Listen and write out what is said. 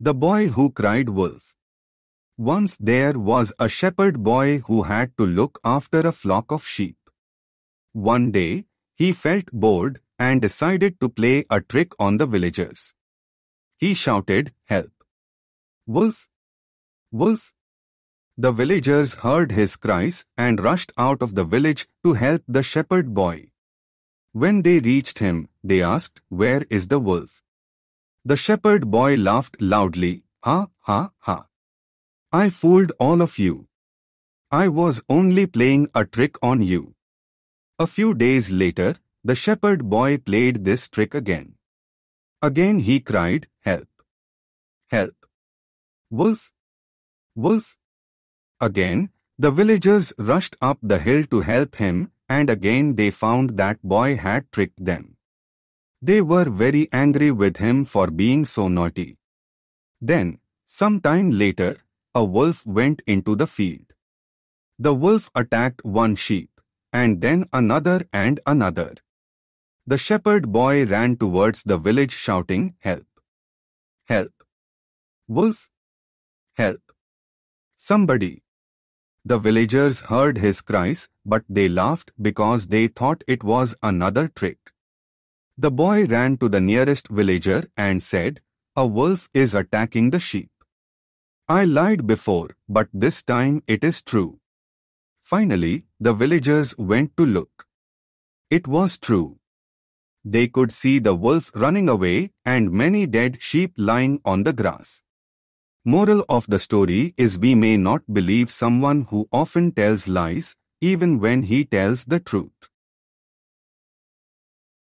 The Boy Who Cried Wolf. Once there was a shepherd boy who had to look after a flock of sheep. One day, he felt bored and decided to play a trick on the villagers. He shouted, "Help! Wolf! Wolf!" The villagers heard his cries and rushed out of the village to help the shepherd boy. When they reached him, they asked, "Where is the wolf?" The shepherd boy laughed loudly, "Ha, ha, ha! I fooled all of you. I was only playing a trick on you." A few days later, the shepherd boy played this trick again. Again he cried, "Help! Help! Wolf! Wolf!" Again, the villagers rushed up the hill to help him, and again they found that boy had tricked them. They were very angry with him for being so naughty. Then, some time later, a wolf went into the field. The wolf attacked one sheep, and then another and another. The shepherd boy ran towards the village shouting, "Help! Help! Wolf! Help! Somebody!" The villagers heard his cries, but they laughed because they thought it was another trick. The boy ran to the nearest villager and said, "A wolf is attacking the sheep. I lied before, but this time it is true." Finally, the villagers went to look. It was true. They could see the wolf running away and many dead sheep lying on the grass. Moral of the story is we may not believe someone who often tells lies, even when he tells the truth.